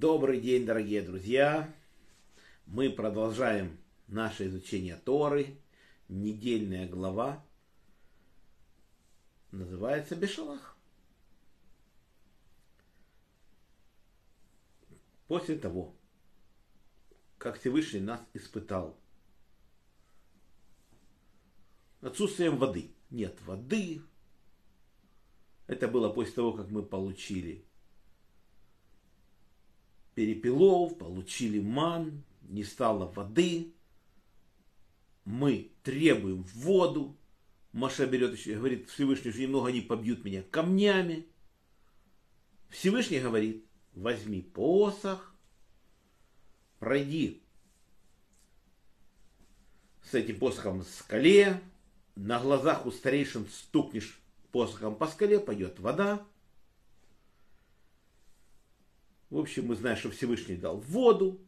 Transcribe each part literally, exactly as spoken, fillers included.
Добрый день, дорогие друзья! Мы продолжаем наше изучение Торы. Недельная глава называется Бешалах. После того, как Всевышний нас испытал отсутствием воды. Нет воды. Это было после того, как мы получили перепелов, получили ман, не стало воды. Мы требуем воду. Моше берет еще, говорит, Всевышний, что немного они побьют меня камнями. Всевышний говорит, возьми посох, пройди с этим посохом в скале, на глазах у старейшин стукнешь посохом по скале, пойдет вода. В общем, мы знаем, что Всевышний дал воду.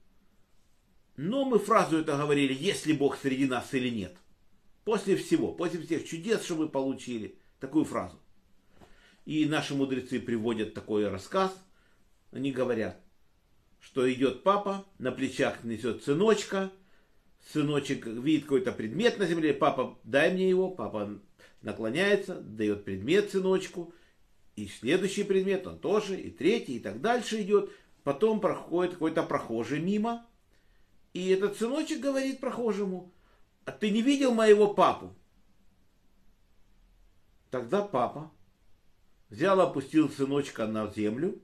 Но мы фразу это говорили, есть ли Бог среди нас или нет. После всего, после всех чудес, что мы получили, такую фразу. И наши мудрецы приводят такой рассказ. Они говорят, что идет папа, на плечах несет сыночка. Сыночек видит какой-то предмет на земле. Папа, дай мне его. Папа наклоняется, дает предмет сыночку. И следующий предмет, он тоже, и третий, и так дальше идет. Потом проходит какой-то прохожий мимо. И этот сыночек говорит прохожему, а ты не видел моего папу? Тогда папа взял, опустил сыночка на землю,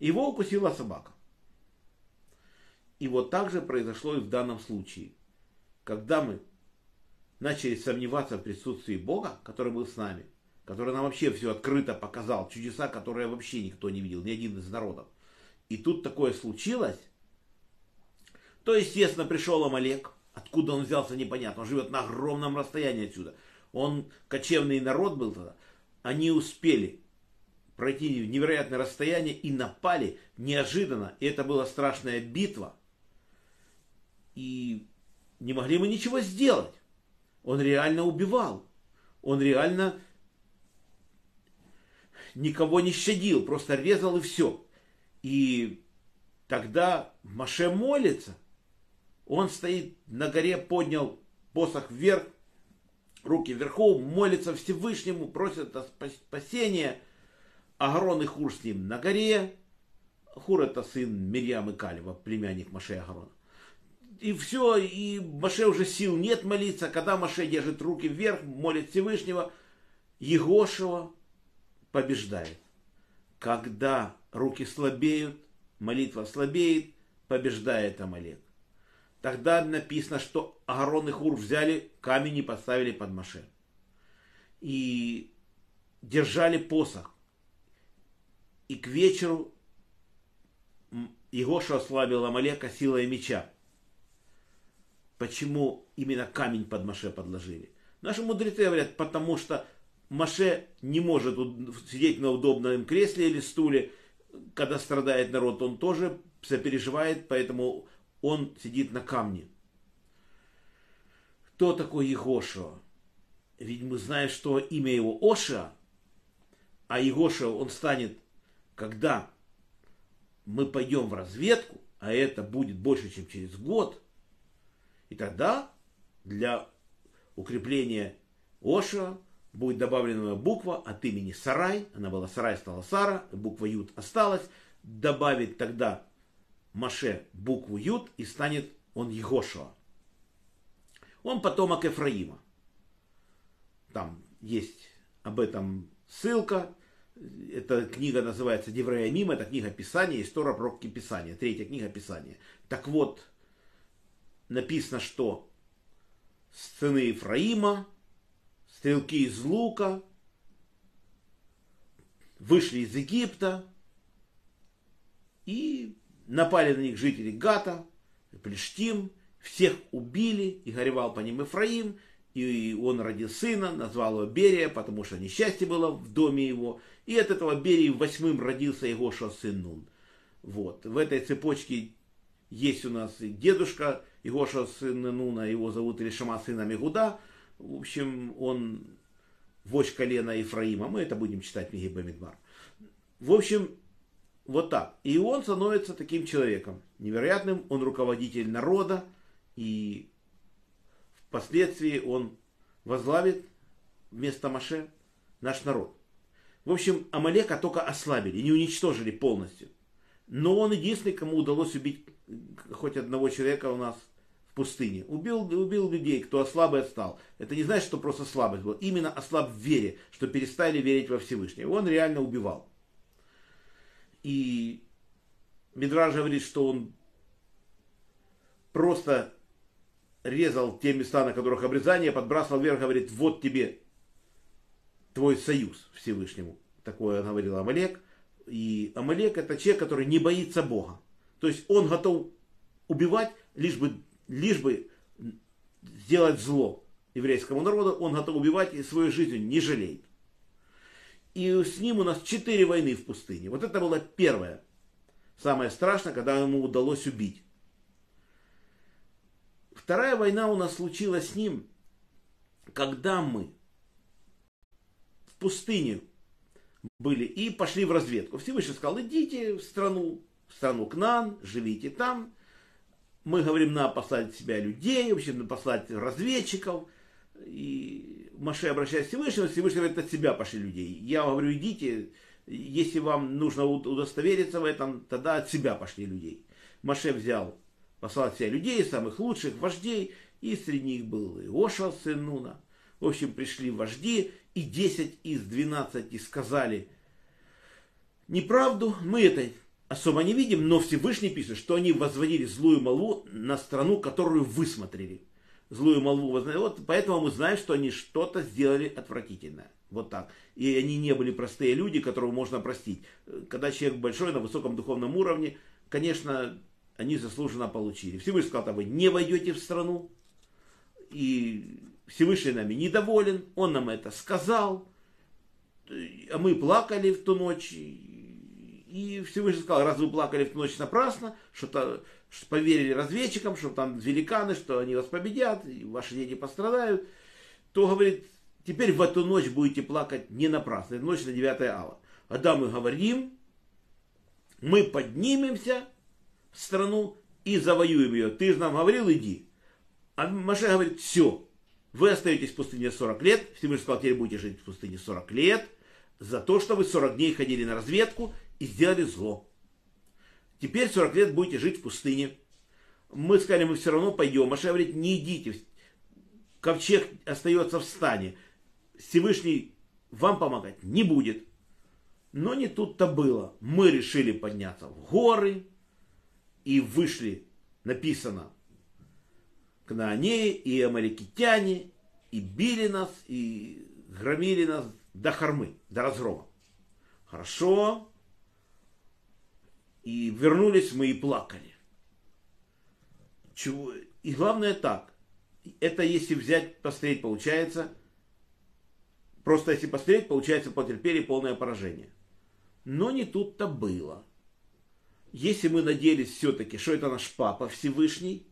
его укусила собака. И вот так же произошло и в данном случае. Когда мы начали сомневаться в присутствии Бога, который был с нами, который нам вообще все открыто показал, чудеса, которые вообще никто не видел, ни один из народов. И тут такое случилось, то, естественно, пришел Амалек, откуда он взялся, непонятно, он живет на огромном расстоянии отсюда, он кочевный народ был тогда, они успели пройти невероятное расстояние и напали неожиданно, и это была страшная битва, и не могли мы ничего сделать, он реально убивал, он реально никого не щадил, просто резал и все. И тогда Моше молится. Он стоит на горе, поднял посох вверх, руки вверху, молится Всевышнему, просит о спасении. Агарон и Хур с ним на горе. Хур это сын Мирьямы Калева, племянник Моше и Агарона. И все, и Моше уже сил нет молиться. Когда Моше держит руки вверх, молит Всевышнего, Егошева побеждает. Когда руки слабеют, молитва слабеет, побеждает Амалек. Тогда написано, что Агарон и Хур взяли камень и поставили под Моше. И держали посох. И к вечеру Егоша ослабил Амалека силой меча. Почему именно камень под Моше подложили? Наши мудрецы говорят, потому что Моше не может сидеть на удобном кресле или стуле, когда страдает народ, он тоже сопереживает, поэтому он сидит на камне. Кто такой Егошуа? Ведь мы знаем, что имя его Оша, а Егошуа он станет, когда мы пойдем в разведку, а это будет больше, чем через год, и тогда для укрепления Оша будет добавлена буква от имени Сарай. Она была Сарай, стала Сара. Буква Юд осталась. Добавит тогда Моше букву Юд и станет он Йегошуа. Он потомок Ефраима. Там есть об этом ссылка. Эта книга называется Деврей Мима. Это книга Писания, история пророки Писания. Третья книга Писания. Так вот, написано, что сыны Ефраима, стрелки из лука, вышли из Египта и напали на них жители Гата, Плештим, всех убили, и горевал по ним Ефраим, и он родил сына, назвал его Берия, потому что несчастье было в доме его, и от этого Берии восьмым родился Егошуа сын Нун. Вот, в этой цепочке есть у нас и дедушка Егошуа сын Нуна, его зовут Ильшама сына Мегуда. В общем, он вождь колена Ефраима. Мы это будем читать в Меге Бамидбар. В общем, Вот так. И он становится таким человеком невероятным, он руководитель народа, и впоследствии он возглавит вместо Моше наш народ. В общем, Амалека только ослабили, не уничтожили полностью. Но он единственный, кому удалось убить хоть одного человека у нас в пустыне. Убил, убил людей, кто ослаб и отстал. Это не значит, что просто слабость была. Именно ослаб в вере, что перестали верить во Всевышнего. Он реально убивал. И Медраш говорит, что он просто резал те места, на которых обрезание, подбрасывал вверх, говорит, вот тебе твой союз Всевышнему. Такое говорил Амалек. И Амалек — это человек, который не боится Бога. То есть он готов убивать, лишь бы, лишь бы сделать зло еврейскому народу. Он готов убивать и свою жизнь не жалеет. И с ним у нас четыре войны в пустыне. Вот это было первое, самое страшное, когда ему удалось убить. Вторая война у нас случилась с ним, когда мы в пустыне были и пошли в разведку. Всевышний сказал, идите в страну, в страну Кнаан, живите там. Мы говорим, надо послать в себя людей, в общем, надо послать разведчиков. И Моше обращается к Всевышнему, Всевышний говорит, от себя пошли людей. Я говорю, идите, если вам нужно удостовериться в этом, тогда от себя пошли людей. Моше взял, послал от себя людей, самых лучших вождей, и среди них был Иошуа, сын Нуна. В общем, пришли вожди, и десять из двенадцати сказали неправду, мы это особо не видим, но Всевышний пишет, что они возводили злую молву на страну, которую высмотрели. Злую молву вознаем. Вот поэтому мы знаем, что они что-то сделали отвратительное. Вот так. И они не были простые люди, которого можно простить. Когда человек большой, на высоком духовном уровне, конечно, они заслуженно получили. Всевышний сказал, вы не войдете в страну. И Всевышний нами недоволен. Он нам это сказал. А мы плакали в ту ночь. И Всевышний сказал, раз вы плакали в ту ночь напрасно, что-то... Что поверили разведчикам, что там великаны, что они вас победят, и ваши дети пострадают, то, говорит, теперь в эту ночь будете плакать не напрасно. Это ночь на девятое ава. Когда мы говорим, мы поднимемся в страну и завоюем ее. Ты же нам говорил, иди. А Моше говорит, все, вы остаетесь в пустыне сорок лет, Всевышний сказал, теперь будете жить в пустыне сорок лет, за то, что вы сорок дней ходили на разведку и сделали зло. Теперь сорок лет будете жить в пустыне. Мы сказали, мы все равно пойдем. Моше говорит, не идите. Ковчег остается в стане. Всевышний вам помогать не будет. Но не тут-то было. Мы решили подняться в горы. И вышли, написано, кнаанеи и амалекитяне. И били нас, и громили нас до Хормы, до разгрома. Хорошо. И вернулись мы и плакали. Чего? И главное так. Это если взять, посмотреть, получается. Просто если посмотреть, получается, потерпели полное поражение. Но не тут-то было. Если мы надеялись все-таки, что это наш папа Всевышний.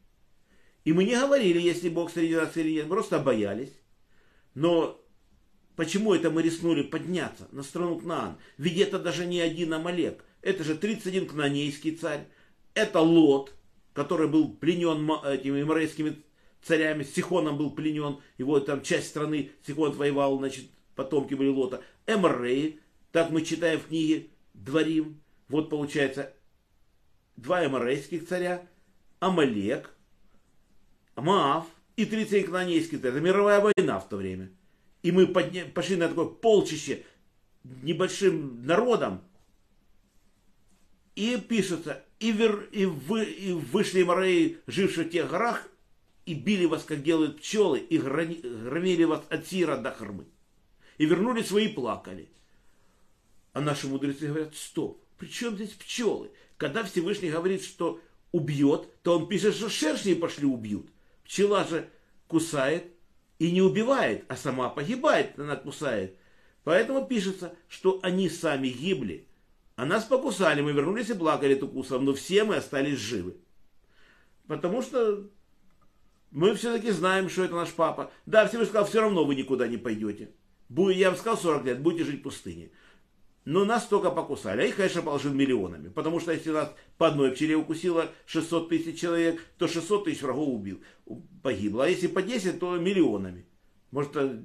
И мы не говорили, если Бог среди нас или нет. Просто боялись. Но почему это мы рискнули подняться на страну Кнаан? Ведь это даже не один Амалек. Это же тридцать один кнаанейский царь. Это Лот, который был пленен этими эморейскими царями. Сихоном был пленен. Его там часть страны Сихон воевал, значит, потомки были Лота. Эморей, так мы читаем в книге Дворим. Вот получается два эморейских царя, Амалек, Маав и тридцать один кнаанейский царь. Это мировая война в то время. И мы подня... пошли на такое полчище небольшим народом. И пишется, и, вер, и, вы, и вышли эмореи, жившие в тех горах, и били вас, как делают пчелы, и грани, громили вас от Сира до Хормы. И вернулись свои и плакали. А наши мудрецы говорят, стоп, при чем здесь пчелы? Когда Всевышний говорит, что убьет, то он пишет, что шершни пошли убьют. Пчела же кусает и не убивает, а сама погибает, она кусает. Поэтому пишется, что они сами гибли. А нас покусали, мы вернулись и плакали от укусов, но все мы остались живы. Потому что мы все-таки знаем, что это наш папа. Да, Всевышний сказал, все равно вы никуда не пойдете. Я вам сказал сорок лет, будете жить в пустыне. но нас только покусали. А их, конечно, положил миллионами. Потому что если нас по одной пчеле укусило шестьсот тысяч человек, то шестьсот тысяч врагов убил, погибло. А если по десять, то миллионами. Может,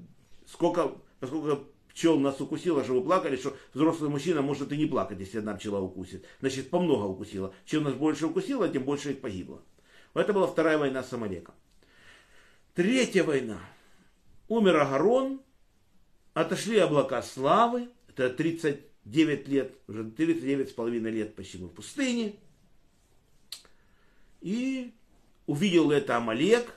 сколько, сколько пчел нас укусило, что вы плакали, что взрослый мужчина может и не плакать, если одна пчела укусит. Значит, помного укусила. Чем нас больше укусило, тем больше их погибло. Это была вторая война с Амалеком. Третья война. Умер Агарон, отошли облака славы. Это тридцать девять лет, уже тридцать девять с половиной лет почти в пустыне. И увидел это Амалек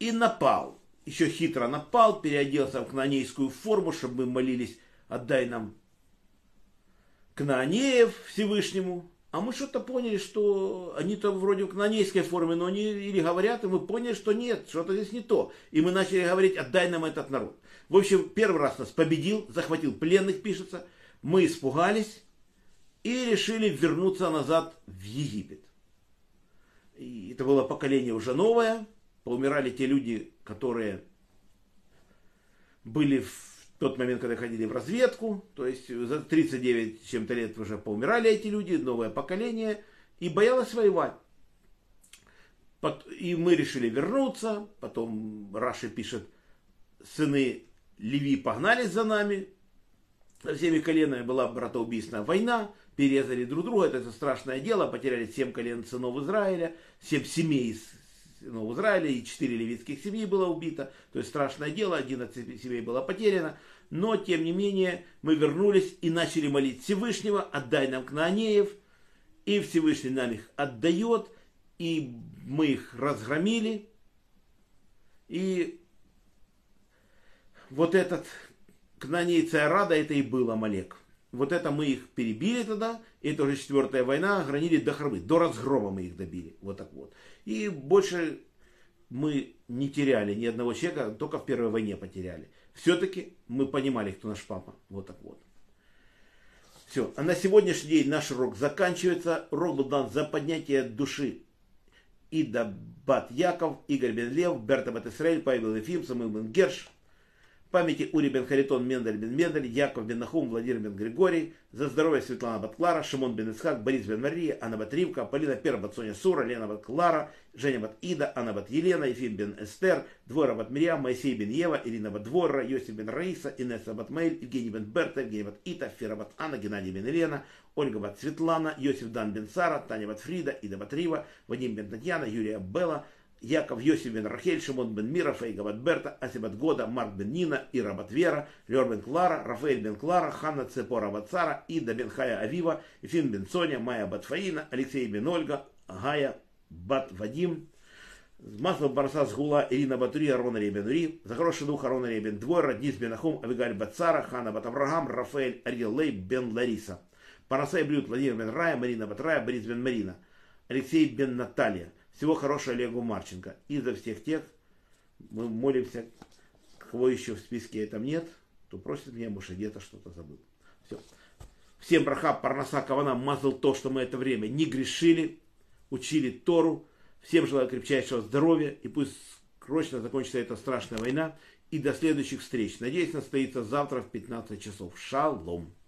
и напал. Еще хитро напал, переоделся в кнаанейскую форму, чтобы мы молились: отдай нам Кнаонеев Всевышнему. А мы что-то поняли, что они-то вроде в кнаанейской форме, но они или говорят, и мы поняли, что нет, что-то здесь не то. И мы начали говорить: отдай нам этот народ. В общем, первый раз нас победил, захватил пленных, пишется. Мы испугались и решили вернуться назад в Египет. И это было поколение уже новое. Поумирали те люди, которые были в тот момент, когда ходили в разведку. То есть за тридцать девять чем-то лет уже поумирали эти люди, новое поколение. И боялось воевать. И мы решили вернуться. Потом Раши пишет: сыны Леви погнались за нами. За всеми коленами была братоубийственная война. Перерезали друг друга. Это страшное дело. Потеряли семь колен сынов Израиля. семь семей из в Израиле, и четыре левитских семьи было убито, то есть страшное дело, одиннадцать семей было потеряно, но тем не менее мы вернулись и начали молить Всевышнего: отдай нам Кнаанеев, и Всевышний нам их отдает, и мы их разгромили. И вот этот кнаанейцы Арада, это и был Амалек. Вот это мы их перебили тогда, это уже четвертая война, огранили до Хормы, до разгрома мы их добили, вот так вот. И больше мы не теряли ни одного человека, только в первой войне потеряли. Все-таки мы понимали, кто наш папа, вот так вот. Все, а на сегодняшний день наш урок заканчивается. Урок был дан за поднятие души. Ида Бат Яков, Игорь Бен Лев, Берта Бат Исраэль, Павел Ефим, Самуил Бен Герш. Памяти Ури бен Харитон, Мендель бен Мендель, Яков бен Нахум, Владимир бен Григорий, за здоровье Светлана Батклара, Шимон бен Исхак, Борис бен Мария, Анна бат Ривка, Полина Пер бат Соня Сура, Лена бат Клара, Женя бат Ида, Анна бат Елена, Ефим бен Эстер, Двора бат Мирьяма, Моисей бен Ева, Ирина бат Двора, Йосиф бен Раиса, Инесса бат Мейл, Евгений бен Берта, Евгений бат Ита, Фера бат Анна, Геннадий бен Елена, Ольга бат Светлана, Йосиф дан бен Сара, Таня бат Фрида, Ида бат Рива, Вадим бен Татьяна, Юрия Белла, Яков, Йосиф бен Рахель, Шимон бен Мира, Фейга бат Берта, Асибат Года, Марк бен Нина, Ира бат Вера, Лер бен Клара, Рафаэль бен Клара, Ханна Цепора бат Сара, Ида бен Хая Авива, Ефим бен Соня, Майя бат Фаина, Алексей бен Ольга, Гая бат Вадим, Маслов Барса Сгула, Ирина Батури, Арон Ребен Ури, за хороший дух Арон Ребен Двора, Дис бен Ахум, Авигаль бат Сара, Ханна бат Аврагам, Рафаэль Арьеллей бен Лариса, Парасай Блюд, Владимир бен Рая, Марина бат Рая, Борис бен Марина, Алексей бен Наталья. Всего хорошего Олегу Марченко. И за всех тех мы молимся, кого еще в списке там нет, то просит меня, может, где-то что-то забыл. Все. Всем браха, парнаса, кавана, мазал то, что мы это время не грешили, учили Тору. Всем желаю крепчайшего здоровья, и пусть срочно закончится эта страшная война. И до следующих встреч. Надеюсь, состоится завтра в пятнадцать часов. Шалом.